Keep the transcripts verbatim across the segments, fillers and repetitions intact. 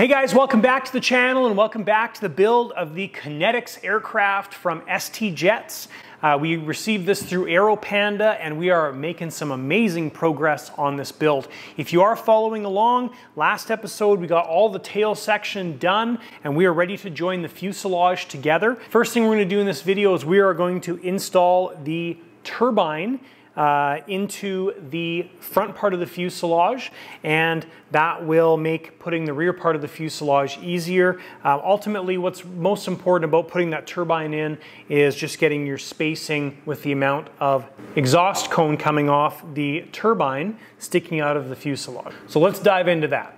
Hey guys, welcome back to the channel and welcome back to the build of the Kinetix aircraft from S T Jets. Uh, we received this through Aeropanda and we are making some amazing progress on this build. If you are following along, last episode we got all the tail section done and we are ready to join the fuselage together. First thing we're going to do in this video is we are going to install the turbine Uh, into the front part of the fuselage, and that will make putting the rear part of the fuselage easier. Uh, ultimately, what's most important about putting that turbine in is just getting your spacing with the amount of exhaust cone coming off the turbine sticking out of the fuselage. So let's dive into that.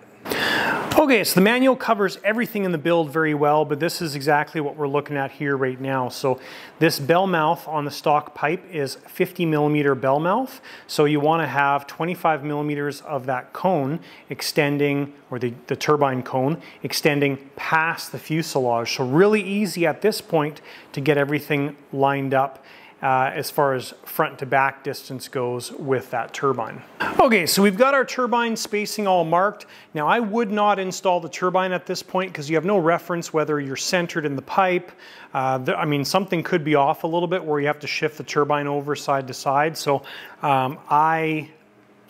Okay, so the manual covers everything in the build very well, but this is exactly what we're looking at here right now. So this bell mouth on the stock pipe is fifty millimeter bell mouth. So you want to have twenty-five millimeters of that cone extending, or the, the turbine cone, extending past the fuselage. So really easy at this point to get everything lined up Uh, as far as front to back distance goes with that turbine. Okay, so we've got our turbine spacing all marked. Now I would not install the turbine at this point because you have no reference whether you're centered in the pipe. Uh, there, I mean, something could be off a little bit where you have to shift the turbine over side to side. So um, I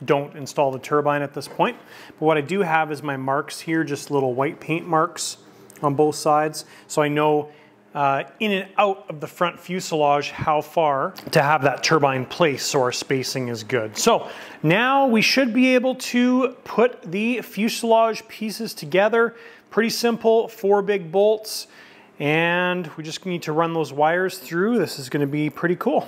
don't install the turbine at this point. But what I do have is my marks here, just little white paint marks on both sides. So I know Uh, in and out of the front fuselage how far to have that turbine placed so our spacing is good. So now we should be able to put the fuselage pieces together. Pretty simple, four big bolts, and we just need to run those wires through. This is going to be pretty cool.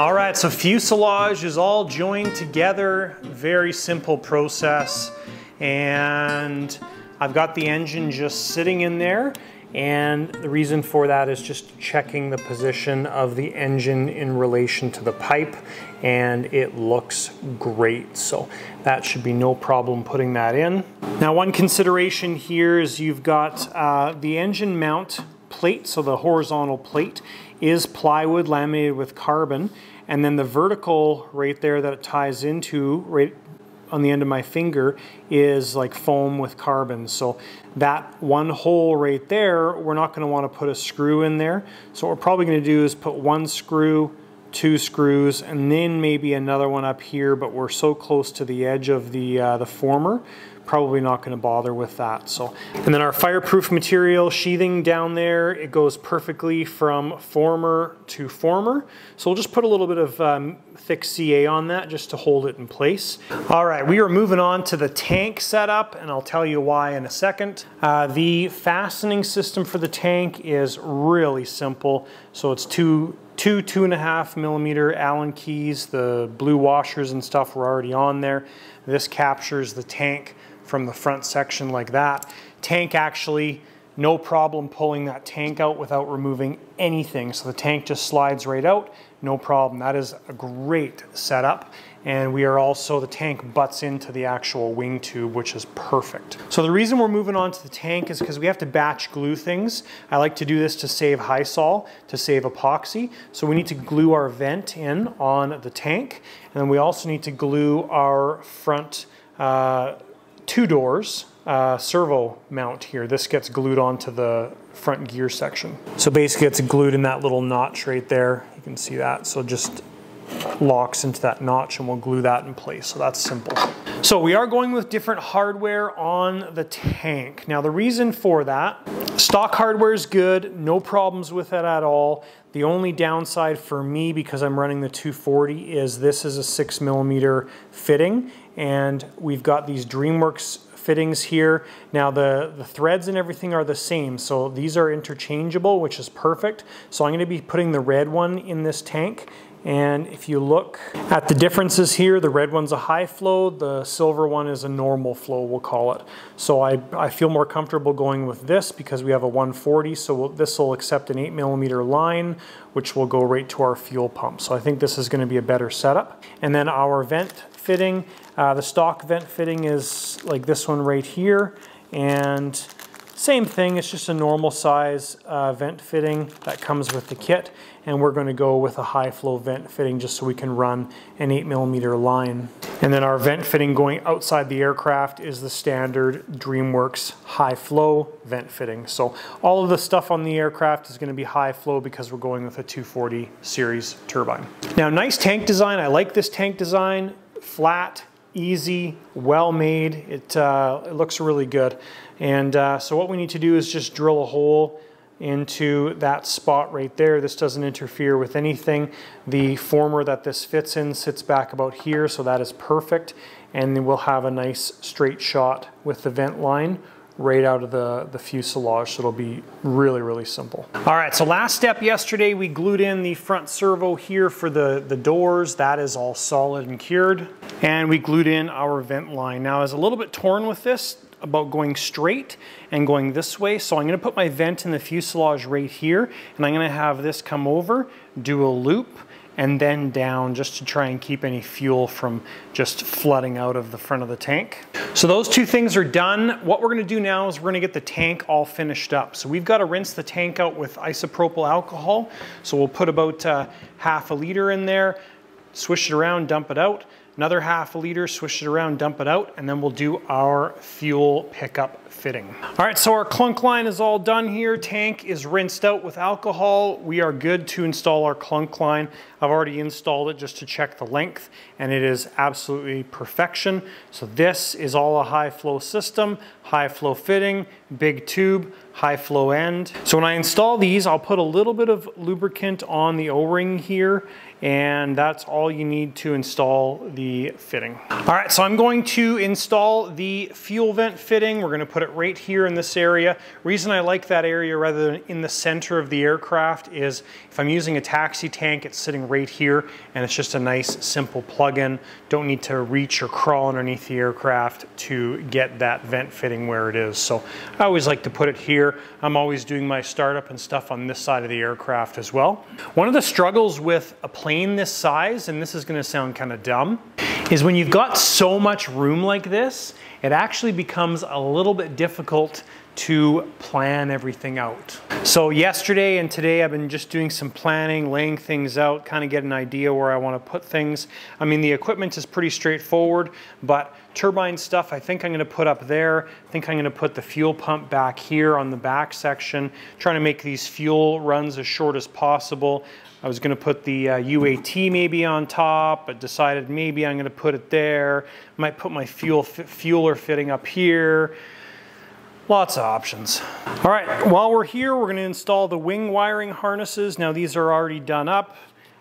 All right, so fuselage is all joined together. Very simple process. And I've got the engine just sitting in there. And the reason for that is just checking the position of the engine in relation to the pipe. And it looks great. So that should be no problem putting that in. Now, one consideration here is you've got uh, the engine mount plate, so the horizontal plate is plywood laminated with carbon, and then the vertical right there that it ties into right on the end of my finger is like foam with carbon. So that one hole right there, we're not going to want to put a screw in there. So what we're probably going to do is put one screw, two screws, and then maybe another one up here, but we're so close to the edge of the uh, the former, probably not going to bother with that. So, and then our fireproof material sheathing down there, it goes perfectly from former to former. So we'll just put a little bit of um, thick C A on that just to hold it in place. All right, we are moving on to the tank setup, and I'll tell you why in a second. Uh, the fastening system for the tank is really simple. So it's two Two two and a half millimeter Allen keys. The blue washers and stuff were already on there. This captures the tank from the front section like that. Tank actually, no problem pulling that tank out without removing anything. So the tank just slides right out, no problem. That is a great setup. And we are also, the tank butts into the actual wing tube, which is perfect. So the reason we're moving on to the tank is because we have to batch glue things. I like to do this to save Hysol, to save epoxy. So we need to glue our vent in on the tank. And then we also need to glue our front uh, two doors uh, servo mount here. This gets glued onto the front gear section. So basically it's glued in that little notch right there. You can see that. So just locks into that notch, and we'll glue that in place. So that's simple. So we are going with different hardware on the tank. Now the reason for that, stock hardware is good, no problems with it at all. The only downside for me, because I'm running the two forty, is this is a six millimeter fitting, and we've got these DreamWorks fittings here. Now the, the threads and everything are the same, so these are interchangeable, which is perfect. So I'm going to be putting the red one in this tank. And if you look at the differences here, the red one's a high flow, the silver one is a normal flow, we'll call it. So I, I feel more comfortable going with this because we have a one forty, so we'll, this will accept an eight millimeter line, which will go right to our fuel pump. So I think this is going to be a better setup. And then our vent fitting, uh, the stock vent fitting is like this one right here, and Same thing, it's just a normal size uh, vent fitting that comes with the kit, and we're going to go with a high flow vent fitting just so we can run an eight millimeter line. And then our vent fitting going outside the aircraft is the standard DreamWorks high flow vent fitting. So all of the stuff on the aircraft is going to be high flow because we're going with a two forty series turbine. Now, nice tank design. I like this tank design. Flat, easy, well made. It, uh, it looks really good. And uh, so what we need to do is just drill a hole into that spot right there. This doesn't interfere with anything. The former that this fits in sits back about here, so that is perfect. And then we'll have a nice straight shot with the vent line right out of the, the fuselage, so it'll be really, really simple. All right, so last step yesterday, we glued in the front servo here for the, the doors. That is all solid and cured. And we glued in our vent line. Now, I was a little bit torn with this about going straight and going this way. So I'm gonna put my vent in the fuselage right here, and I'm gonna have this come over, do a loop, and then down just to try and keep any fuel from just flooding out of the front of the tank. So those two things are done. What we're gonna do now is we're gonna get the tank all finished up. So we've gotta rinse the tank out with isopropyl alcohol. So we'll put about uh, half a liter in there, swish it around, dump it out. Another half a liter, swish it around, dump it out, and then we'll do our fuel pickup fitting. All right, so our clunk line is all done here. Tank is rinsed out with alcohol. We are good to install our clunk line. I've already installed it just to check the length, and it is absolutely perfection. So this is all a high flow system, high flow fitting, big tube, high flow end. So when I install these, I'll put a little bit of lubricant on the O-ring here, and that's all you need to install the fitting. All right, so I'm going to install the fuel vent fitting. We're gonna put it right here in this area. Reason I like that area rather than in the center of the aircraft is if I'm using a taxi tank, it's sitting right here, and it's just a nice, simple plug-in. Don't need to reach or crawl underneath the aircraft to get that vent fitting where it is. So I always like to put it here. I'm always doing my startup and stuff on this side of the aircraft as well. One of the struggles with a plane plane this size, and this is going to sound kind of dumb, is when you've got so much room like this, it actually becomes a little bit difficult to plan everything out. So yesterday and today I've been just doing some planning, laying things out, kind of get an idea where I want to put things. I mean, the equipment is pretty straightforward, but turbine stuff I think I'm going to put up there. I think I'm going to put the fuel pump back here on the back section, trying to make these fuel runs as short as possible. I was going to put the uh, U A T maybe on top, but decided maybe I'm going to put it there. Might put my fuel fueler fitting up here. Lots of options. All right, while we're here, we're going to install the wing wiring harnesses. Now, these are already done up.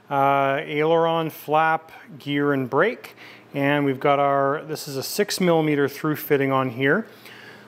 Uh, aileron, flap, gear, and brake. And we've got our, this is a six millimeter through fitting on here.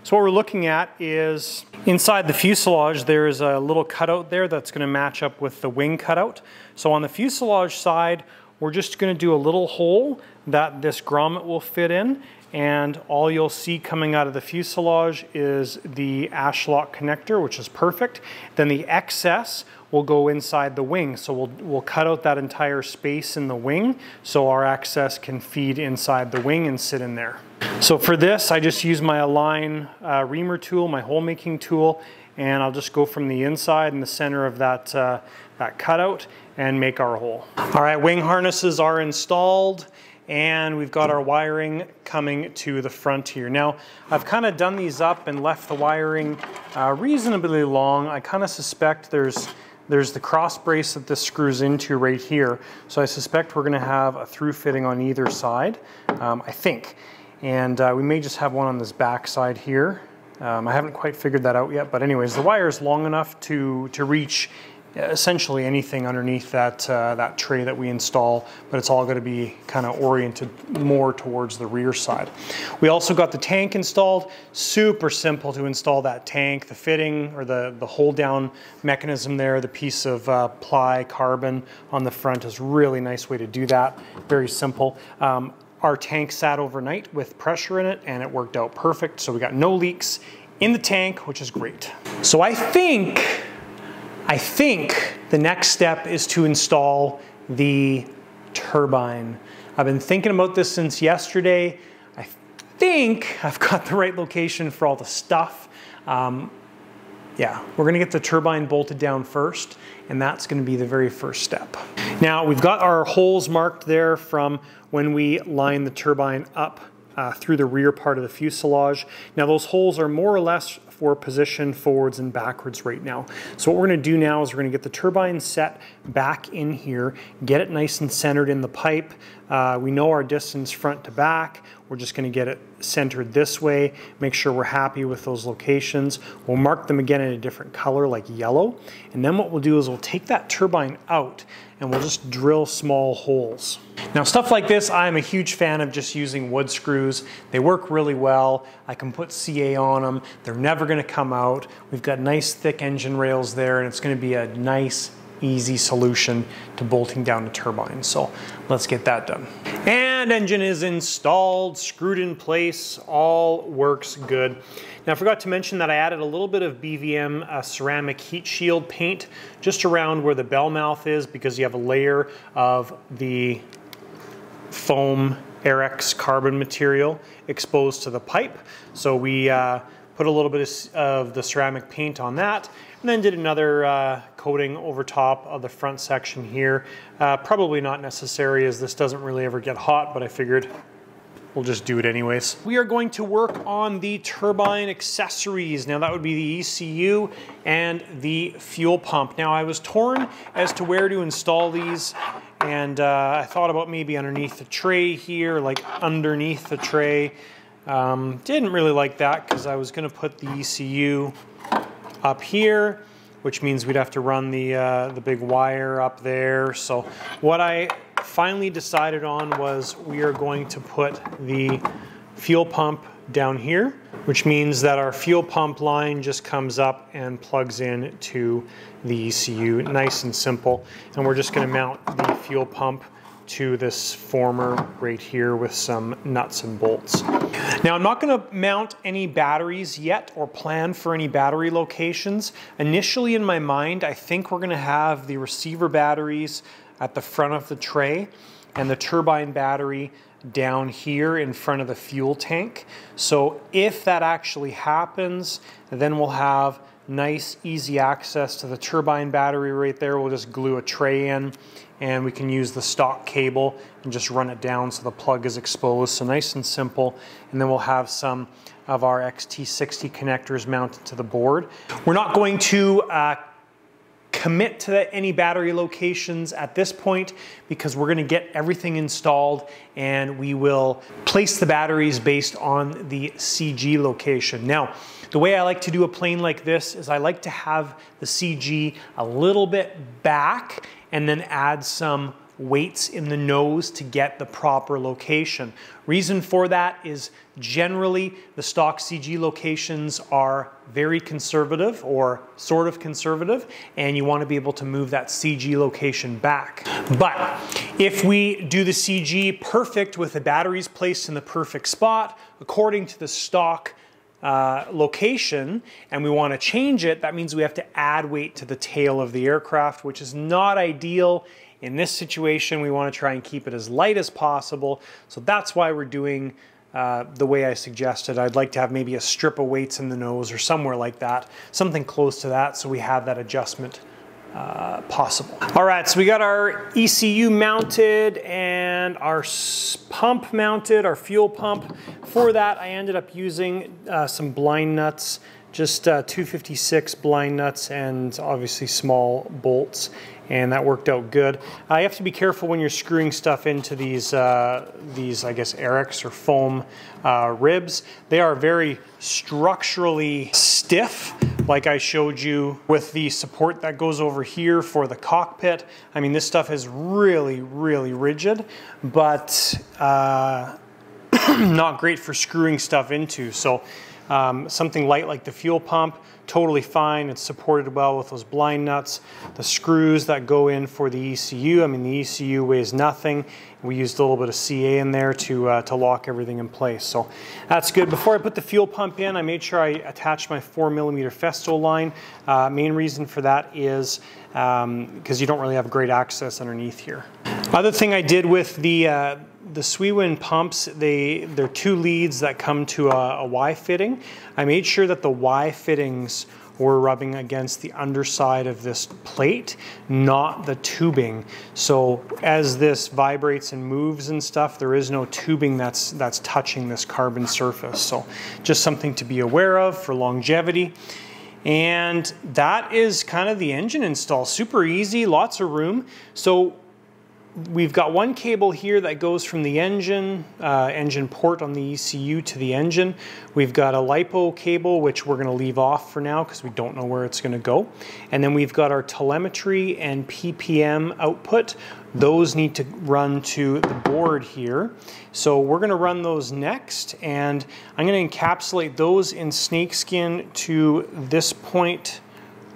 So what we're looking at is inside the fuselage, there is a little cutout there that's going to match up with the wing cutout. So on the fuselage side, we're just going to do a little hole that this grommet will fit in, and all you'll see coming out of the fuselage is the Ashlock connector, which is perfect. Then the excess will go inside the wing, so we'll, we'll cut out that entire space in the wing so our excess can feed inside the wing and sit in there. So for this, I just use my Align uh, reamer tool, my hole making tool, and I'll just go from the inside in the center of that, uh, that cutout and make our hole. All right, wing harnesses are installed, and we've got our wiring coming to the front here. Now, I've kind of done these up and left the wiring uh, reasonably long. I kind of suspect there's There's the cross brace that this screws into right here. So I suspect we're gonna have a through fitting on either side, um, I think. And uh, we may just have one on this back side here. Um, I haven't quite figured that out yet, but anyways, the wire is long enough to, to reach essentially anything underneath that, uh, that tray that we install, but it's all gonna be kind of oriented more towards the rear side. We also got the tank installed. Super simple to install that tank. The fitting, or the, the hold down mechanism there, the piece of uh, ply carbon on the front is really nice way to do that. Very simple. Um, our tank sat overnight with pressure in it, and it worked out perfect. So we got no leaks in the tank, which is great. So I think I think the next step is to install the turbine. I've been thinking about this since yesterday. I think I've got the right location for all the stuff. Um, yeah, we're gonna get the turbine bolted down first, and that's gonna be the very first step. Now, we've got our holes marked there from when we line the turbine up uh, through the rear part of the fuselage. Now, those holes are more or less for position forwards and backwards right now. So what we're gonna do now is we're gonna get the turbine set back in here, get it nice and centered in the pipe. Uh, we know our distance front to back. We're just gonna get it centered this way, make sure we're happy with those locations. We'll mark them again in a different color like yellow. And then what we'll do is we'll take that turbine out and we'll just drill small holes. Now, stuff like this, I'm a huge fan of just using wood screws. They work really well. I can put C A on them. They're never gonna come out. We've got nice thick engine rails there, and it's gonna be a nice, easy solution to bolting down a turbine. So let's get that done. And engine is installed, screwed in place, all works good. Now, I forgot to mention that I added a little bit of B V M uh, ceramic heat shield paint just around where the bell mouth is, because you have a layer of the foam Airex carbon material exposed to the pipe. So we uh, put a little bit of the ceramic paint on that, and then did another uh, coating over top of the front section here. Uh, probably not necessary, as this doesn't really ever get hot, but I figured we'll just do it anyways. We are going to work on the turbine accessories. Now, that would be the E C U and the fuel pump. Now, I was torn as to where to install these, and uh, I thought about maybe underneath the tray here, like underneath the tray. Um, didn't really like that, because I was gonna put the E C U up here, which means we'd have to run the, uh, the big wire up there. So what I finally decided on was we are going to put the fuel pump down here, which means that our fuel pump line just comes up and plugs in to the E C U, nice and simple. And we're just gonna mount the fuel pump to this former right here with some nuts and bolts. Now, I'm not gonna mount any batteries yet or plan for any battery locations. Initially in my mind, I think we're gonna have the receiver batteries at the front of the tray and the turbine battery down here in front of the fuel tank. So if that actually happens, then we'll have nice, easy access to the turbine battery right there. We'll just glue a tray in, and we can use the stock cable and just run it down so the plug is exposed. So nice and simple. And then we'll have some of our X T sixty connectors mounted to the board. We're not going to uh, commit to the, any battery locations at this point, because we're gonna get everything installed and we will place the batteries based on the C G location. Now, the way I like to do a plane like this is I like to have the C G a little bit back and then add some weights in the nose to get the proper location. Reason for that is generally the stock C G locations are very conservative or sort of conservative, and you want to be able to move that C G location back. But if we do the C G perfect with the batteries placed in the perfect spot according to the stock Uh, location, and we want to change it, that means we have to add weight to the tail of the aircraft, which is not ideal. In this situation, we want to try and keep it as light as possible. So that's why we're doing uh, the way I suggested. I'd like to have maybe a strip of weights in the nose or somewhere like that, something close to that, so we have that adjustment uh, possible. All right, so we got our E C U mounted and our pump mounted, our fuel pump. For that, I ended up using uh, some blind nuts, just uh, two fifty-six blind nuts, and obviously small bolts, and that worked out good. Uh, you have to be careful when you're screwing stuff into these, uh, these I guess, Airex or foam uh, ribs. They are very structurally stiff, like I showed you with the support that goes over here for the cockpit. I mean, this stuff is really, really rigid, but uh, not great for screwing stuff into. So um, something light like the fuel pump, totally fine. It's supported well with those blind nuts. The screws that go in for the E C U, I mean, the E C U weighs nothing. We used a little bit of C A in there to, uh, to lock everything in place. So that's good. Before I put the fuel pump in, I made sure I attached my four millimeter Festo line. Uh, main reason for that is because um, you don't really have great access underneath here. Other thing I did with the, uh, the Swiwin pumps, they, they're two leads that come to a, a Y fitting. I made sure that the Y fittings were rubbing against the underside of this plate, not the tubing. So as this vibrates and moves and stuff, there is no tubing that's, that's touching this carbon surface. So just something to be aware of for longevity. And that is kind of the engine install. Super easy, lots of room. So we've got one cable here that goes from the engine, uh, engine port on the E C U to the engine. We've got a LiPo cable, which we're gonna leave off for now because we don't know where it's gonna go. And then we've got our telemetry and P P M output. Those need to run to the board here. So we're gonna run those next, and I'm gonna encapsulate those in snakeskin to this point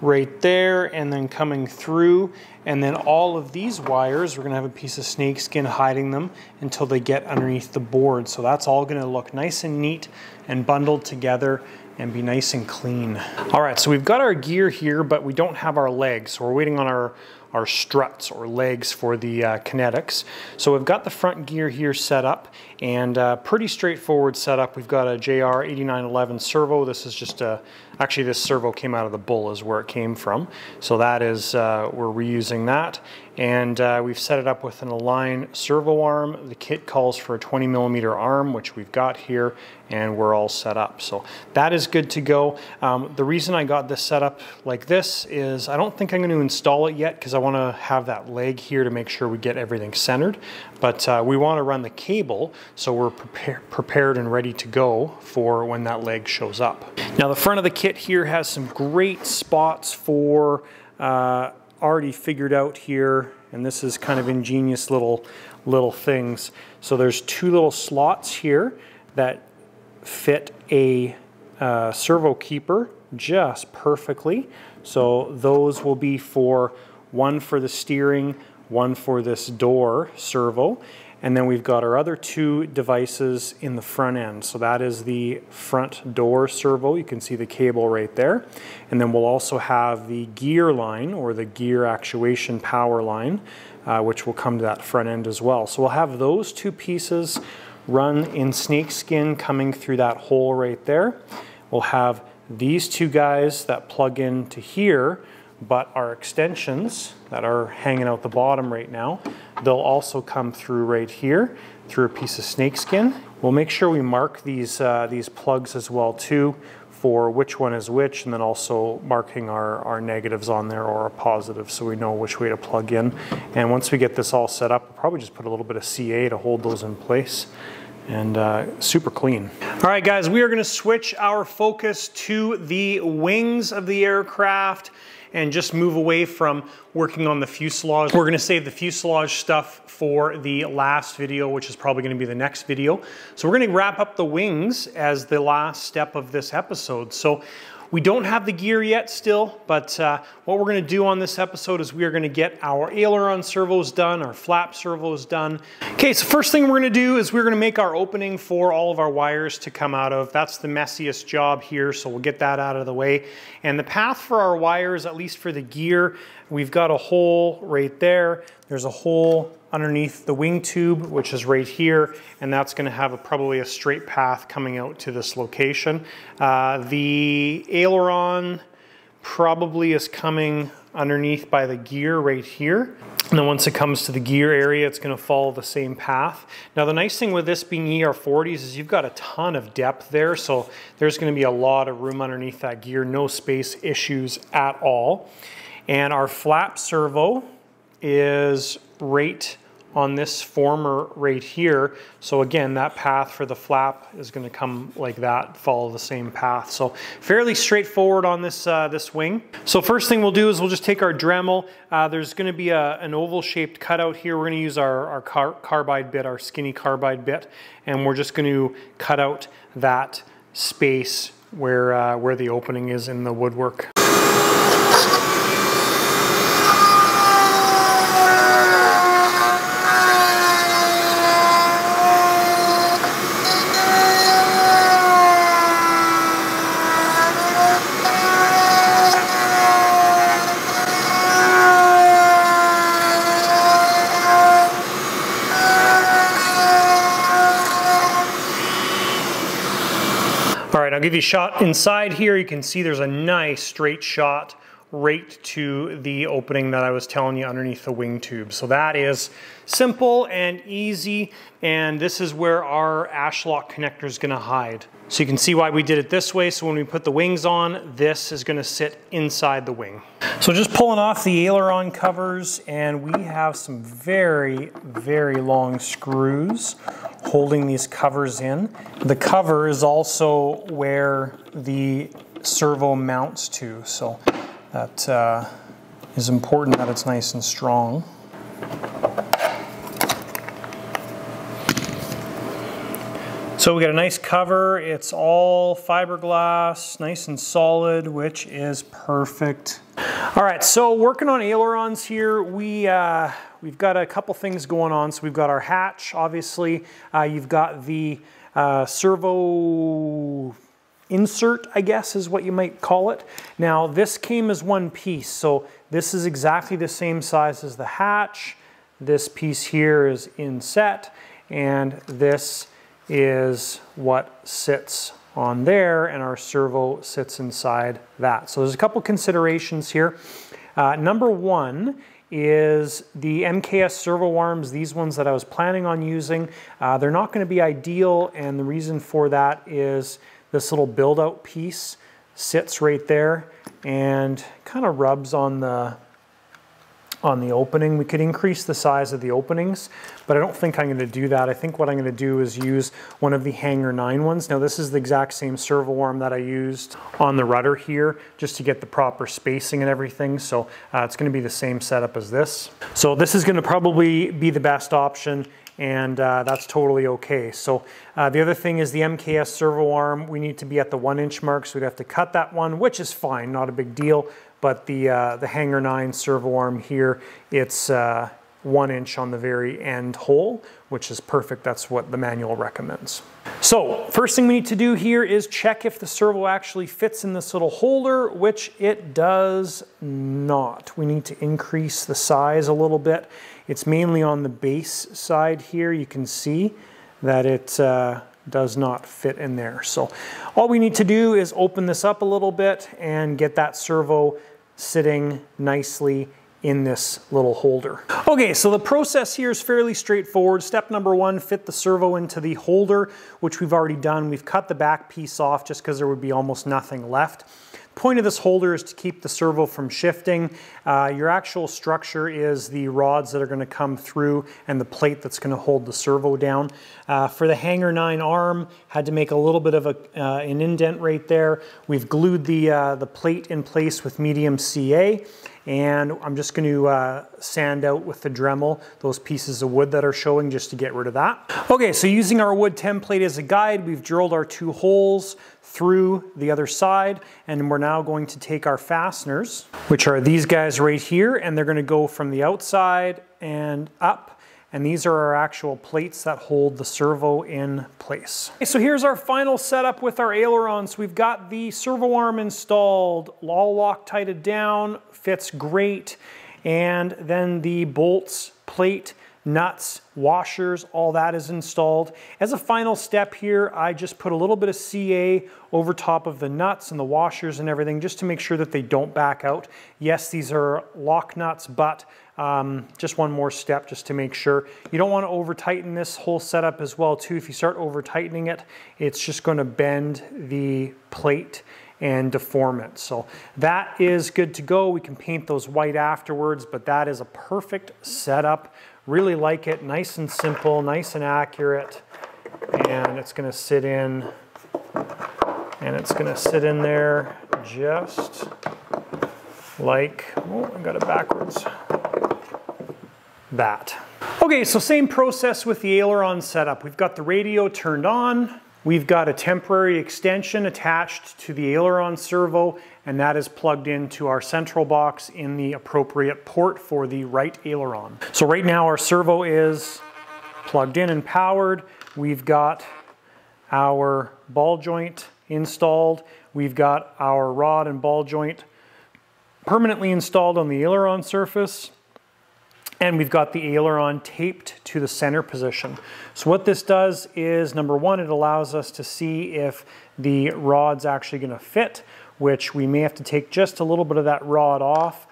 right there, and then coming through, and then all of these wires, we're gonna have a piece of snakeskin hiding them until they get underneath the board. So that's all gonna look nice and neat and bundled together and be nice and clean. All right, so we've got our gear here, but we don't have our legs. So we're waiting on our, our struts or legs for the uh, Kinetix. So we've got the front gear here set up, and uh, pretty straightforward setup. We've got a J R eighty-nine eleven servo. This is just a, actually this servo came out of the bull is where it came from. So that is, uh, we're reusing that. And uh, we've set it up with an Align servo arm. The kit calls for a twenty millimeter arm, which we've got here, and we're all set up. So that is good to go. Um, the reason I got this set up like this is I don't think I'm gonna install it yet because I wanna have that leg here to make sure we get everything centered. But uh, we wanna run the cable so we're prepare, prepared and ready to go for when that leg shows up. Now the front of the kit here has some great spots for uh, already figured out here, and this is kind of ingenious little little things. So there's two little slots here that fit a uh, servo keeper just perfectly. So those will be for one for the steering, one for this door servo, and then we've got our other two devices in the front end. So that is the front door servo. You can see the cable right there. And then we'll also have the gear line or the gear actuation power line, uh, which will come to that front end as well. So we'll have those two pieces run in snakeskin coming through that hole right there. We'll have these two guys that plug into here, but our extensions that are hanging out the bottom right now, they'll also come through right here through a piece of snakeskin. We'll make sure we mark these, uh, these plugs as well too for which one is which, and then also marking our, our negatives on there or a positive so we know which way to plug in. And once we get this all set up, we'll probably just put a little bit of C A to hold those in place. And uh, super clean. All right guys, we are gonna switch our focus to the wings of the aircraft and just move away from working on the fuselage. We're gonna save the fuselage stuff for the last video, which is probably gonna be the next video. So we're gonna wrap up the wings as the last step of this episode. So we don't have the gear yet still, but uh, what we're gonna do on this episode is we are gonna get our aileron servos done, our flap servos done. Okay, so first thing we're gonna do is we're gonna make our opening for all of our wires to come out of. That's the messiest job here, so we'll get that out of the way. And the path for our wires, at least for the gear, we've got a hole right there. There's a hole underneath the wing tube, which is right here, and that's gonna have a, probably a straight path coming out to this location. Uh, the aileron probably is coming underneath by the gear right here. And then once it comes to the gear area, it's gonna follow the same path. Now the nice thing with this being E R forties is you've got a ton of depth there, so there's gonna be a lot of room underneath that gear, no space issues at all. And our flap servo is right on this former right here. So again, that path for the flap is gonna come like that, follow the same path. So fairly straightforward on this, uh, this wing. So first thing we'll do is we'll just take our Dremel. Uh, there's gonna be a, an oval shaped cutout here. We're gonna use our, our car carbide bit, our skinny carbide bit, and we're just gonna cut out that space where, uh, where the opening is in the woodwork. right, I'll give you a shot inside here. You can see there's a nice straight shot right to the opening that I was telling you underneath the wing tube. So that is simple and easy, and this is where our Ashlock connector is gonna hide. So you can see why we did it this way. So when we put the wings on, this is gonna sit inside the wing. So just pulling off the aileron covers, and we have some very, very long screws holding these covers in. The cover is also where the servo mounts to, so That uh, is important that it's nice and strong. So we got a nice cover. It's all fiberglass, nice and solid, which is perfect. All right, so working on ailerons here, we, uh, we've got a couple things going on. So we've got our hatch, obviously. Uh, you've got the uh, servo insert, I guess is what you might call it. Now this came as one piece, so this is exactly the same size as the hatch. This piece here is inset, and this is what sits on there, and our servo sits inside that. So there's a couple considerations here. Uh, number one is the M K S servo arms, these ones that I was planning on using, uh, they're not going to be ideal, and the reason for that is this little build-out piece sits right there and kind of rubs on the on the opening. We could increase the size of the openings, but I don't think I'm gonna do that. I think what I'm gonna do is use one of the Hanger nine ones. Now this is the exact same servo arm that I used on the rudder here, just to get the proper spacing and everything. So uh, it's gonna be the same setup as this. So this is gonna probably be the best option, and uh, that's totally okay. So uh, the other thing is the M K S servo arm, we need to be at the one inch mark, so we'd have to cut that one, which is fine, not a big deal. But the, uh, the Hanger nine servo arm here, it's uh, one inch on the very end hole, which is perfect. That's what the manual recommends. So first thing we need to do here is check if the servo actually fits in this little holder, which it does not. We need to increase the size a little bit. It's mainly on the base side here. You can see that it uh, does not fit in there. So all we need to do is open this up a little bit and get that servo sitting nicely in this little holder. Okay, so the process here is fairly straightforward. Step number one, fit the servo into the holder, which we've already done. We've cut the back piece off just because there would be almost nothing left. Point of this holder is to keep the servo from shifting. Uh, your actual structure is the rods that are gonna come through and the plate that's gonna hold the servo down. Uh, for the Hanger nine arm, had to make a little bit of a, uh, an indent right there. We've glued the, uh, the plate in place with medium C A, and I'm just going to uh, sand out with the Dremel those pieces of wood that are showing, just to get rid of that. Okay, so using our wood template as a guide, we've drilled our two holes through the other side, and we're now going to take our fasteners, which are these guys right here, and they're going to go from the outside and up. And these are our actual plates that hold the servo in place. Okay, so here's our final setup with our ailerons. We've got the servo arm installed, all Loctited down, fits great. And then the bolts, plate, nuts, washers, all that is installed. As a final step here, I just put a little bit of C A over top of the nuts and the washers and everything, just to make sure that they don't back out. Yes, these are lock nuts, but um, just one more step just to make sure. You don't want to over tighten this whole setup as well too. If you start over tightening it, it's just going to bend the plate and deform it. So that is good to go. We can paint those white afterwards, but that is a perfect setup. Really like it, nice and simple, nice and accurate, and it's gonna sit in, and it's gonna sit in there just like, oh, I got it backwards, that. Okay, so same process with the aileron setup. We've got the radio turned on, we've got a temporary extension attached to the aileron servo, and that is plugged into our central box in the appropriate port for the right aileron. So right now our servo is plugged in and powered. We've got our ball joint installed. We've got our rod and ball joint permanently installed on the aileron surface. and we've got the aileron taped to the center position. So what this does is, number one, it allows us to see if the rod's actually going to fit, which we may have to take just a little bit of that rod off,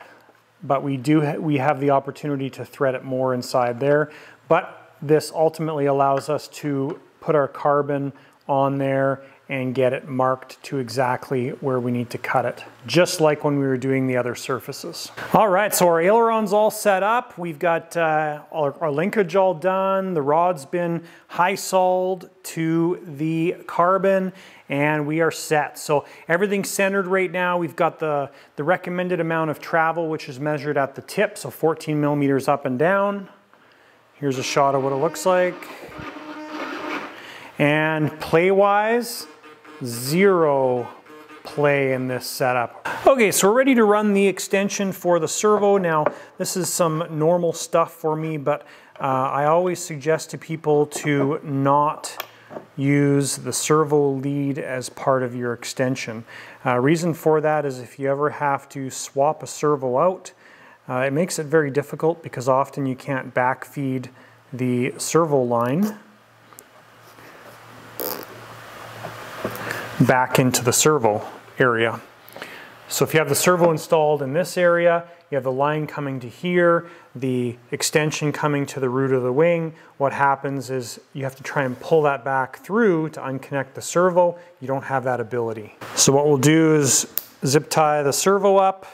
but we do ha we have the opportunity to thread it more inside there. But this ultimately allows us to put our carbon on there and get it marked to exactly where we need to cut it, just like when we were doing the other surfaces. All right, so our aileron's all set up. We've got uh, our, our linkage all done. The rod's been high soled to the carbon, and we are set. So everything's centered right now. We've got the, the recommended amount of travel, which is measured at the tip, so fourteen millimeters up and down. Here's a shot of what it looks like. And play-wise, zero play in this setup. Okay, so we're ready to run the extension for the servo. Now, this is some normal stuff for me, but uh, I always suggest to people to not use the servo lead as part of your extension. Uh, reason for that is if you ever have to swap a servo out, uh, it makes it very difficult because often you can't backfeed the servo line back into the servo area. So if you have the servo installed in this area, you have the line coming to here, the extension coming to the root of the wing, what happens is you have to try and pull that back through to unconnect the servo. You don't have that ability. So what we'll do is zip tie the servo up,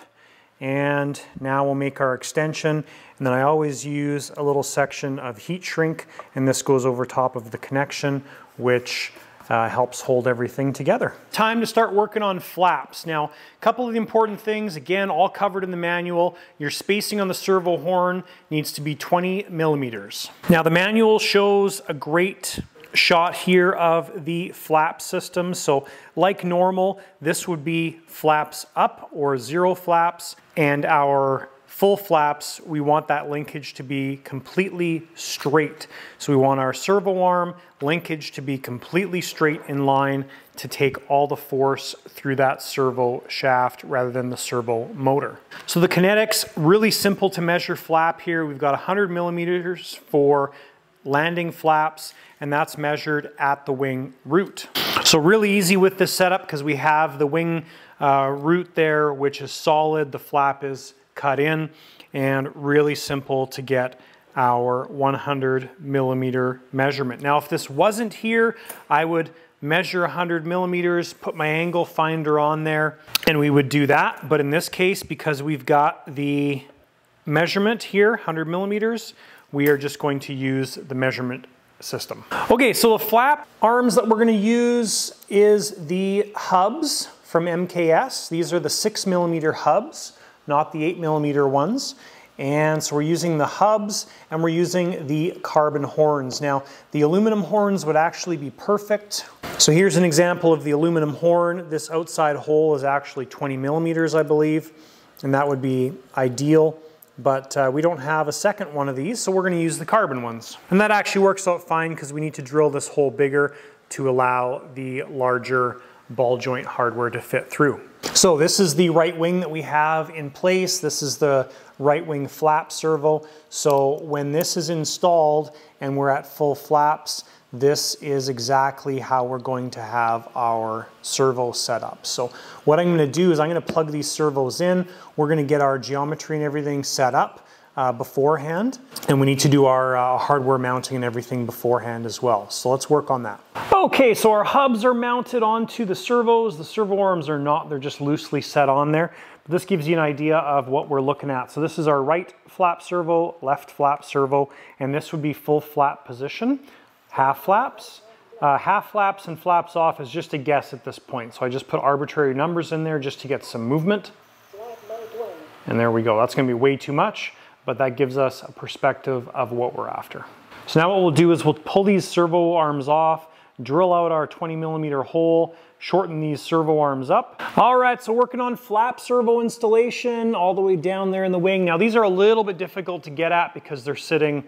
and now we'll make our extension. And then I always use a little section of heat shrink, and this goes over top of the connection, which Uh, helps hold everything together. Time to start working on flaps. Now, a couple of the important things, again, all covered in the manual. Your spacing on the servo horn needs to be twenty millimeters. Now, the manual shows a great shot here of the flap system. So like normal, this would be flaps up or zero flaps, and our full flaps, we want that linkage to be completely straight. So we want our servo arm linkage to be completely straight in line to take all the force through that servo shaft rather than the servo motor. So the Kinetix, really simple to measure flap here. We've got one hundred millimeters for landing flaps, and that's measured at the wing root. So really easy with this setup because we have the wing uh, root there, which is solid. The flap is cut in, and really simple to get our one hundred millimeter measurement. Now, if this wasn't here, I would measure one hundred millimeters, put my angle finder on there, and we would do that. But in this case, because we've got the measurement here, one hundred millimeters, we are just going to use the measurement system. Okay, so the flap arms that we're gonna use is the hubs from M K S. These are the six millimeter hubs, not the eight millimeter ones. And so we're using the hubs, and we're using the carbon horns. Now, the aluminum horns would actually be perfect. So here's an example of the aluminum horn. This outside hole is actually twenty millimeters, I believe, and that would be ideal. But uh, we don't have a second one of these, so we're gonna use the carbon ones. And that actually works out fine because we need to drill this hole bigger to allow the larger ball joint hardware to fit through. So this is the right wing that we have in place. This is the right wing flap servo. So when this is installed and we're at full flaps, this is exactly how we're going to have our servo set up. So what I'm gonna do is I'm gonna plug these servos in. We're gonna get our geometry and everything set up uh, beforehand. And we need to do our uh, hardware mounting and everything beforehand as well. So let's work on that. Okay, so our hubs are mounted onto the servos. The servo arms are not, they're just loosely set on there. But this gives you an idea of what we're looking at. So this is our right flap servo, left flap servo, and this would be full flap position. Half flaps, uh, half flaps and flaps off is just a guess at this point. So I just put arbitrary numbers in there just to get some movement. And there we go, that's gonna be way too much, but that gives us a perspective of what we're after. So now what we'll do is we'll pull these servo arms off, drill out our twenty millimeter hole, shorten these servo arms up. All right, so working on flap servo installation all the way down there in the wing. Now these are a little bit difficult to get at because they're sitting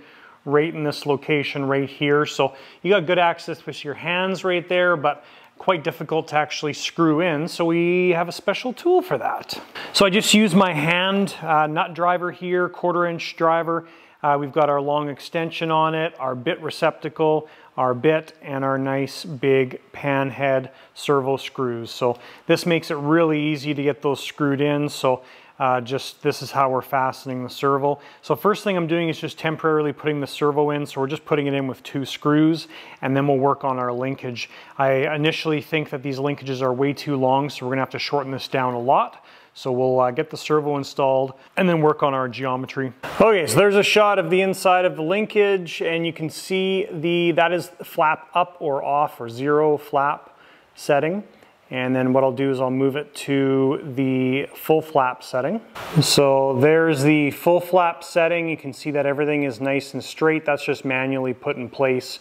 right in this location right here. So you got good access with your hands right there, but quite difficult to actually screw in. So we have a special tool for that. So I just use my hand uh, nut driver here, quarter inch driver. Uh, we've got our long extension on it, our bit receptacle, our bit, and our nice big pan head servo screws. So this makes it really easy to get those screwed in. So uh, just this is how we're fastening the servo. So first thing I'm doing is just temporarily putting the servo in. So we're just putting it in with two screws, and then we'll work on our linkage. I initially think that these linkages are way too long, so we're gonna have to shorten this down a lot. So we'll uh, get the servo installed and then work on our geometry. Okay, so there's a shot of the inside of the linkage, and you can see the that is flap up or off or zero flap setting. And then what I'll do is I'll move it to the full flap setting. So there's the full flap setting. You can see that everything is nice and straight. That's just manually put in place.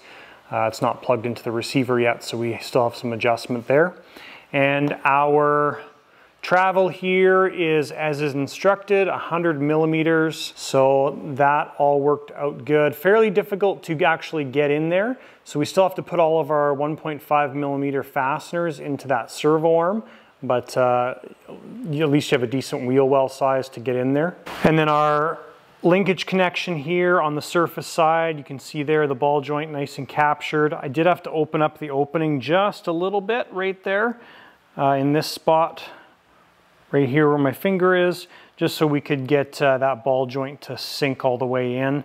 Uh, it's not plugged into the receiver yet, so we still have some adjustment there. And our travel here is, as is instructed, one hundred millimeters. So that all worked out good. Fairly difficult to actually get in there. So we still have to put all of our one point five millimeter fasteners into that servo arm, but uh, you, at least you have a decent wheel well size to get in there. And then our linkage connection here on the surface side, you can see there the ball joint nice and captured. I did have to open up the opening just a little bit right there uh, in this spot. Right here where my finger is, just so we could get uh, that ball joint to sink all the way in,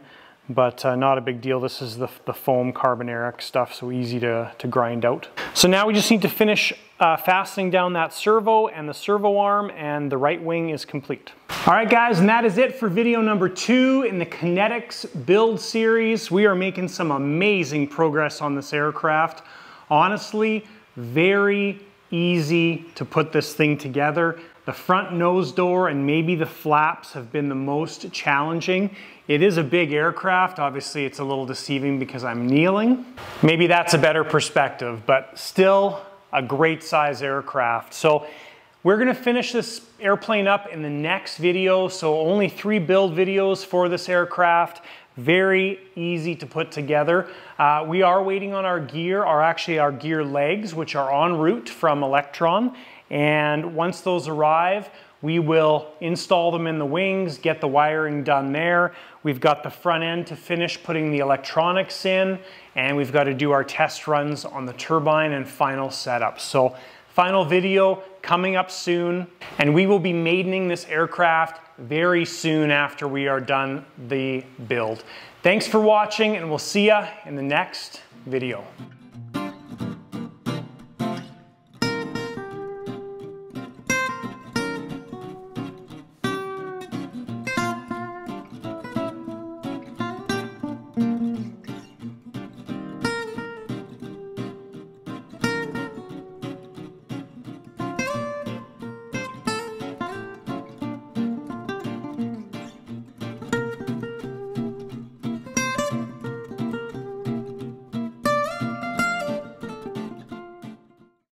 but uh, not a big deal. This is the, the foam carbonaric stuff, so easy to, to grind out. So now we just need to finish uh, fastening down that servo and the servo arm, and the right wing is complete. All right guys, and that is it for video number two in the Kinetix build series. We are making some amazing progress on this aircraft. Honestly, very easy to put this thing together. The front nose door and maybe the flaps have been the most challenging. It is a big aircraft. Obviously, it's a little deceiving because I'm kneeling. Maybe that's a better perspective, but still a great size aircraft. So we're gonna finish this airplane up in the next video. So only three build videos for this aircraft. Very easy to put together. Uh, we are waiting on our gear, or actually our gear legs, which are en route from Electron. And once those arrive, we will install them in the wings, get the wiring done there. We've got the front end to finish putting the electronics in, and we've got to do our test runs on the turbine and final setup. So final video coming up soon, and we will be maidening this aircraft very soon after we are done the build. Thanks for watching, and we'll see you in the next video.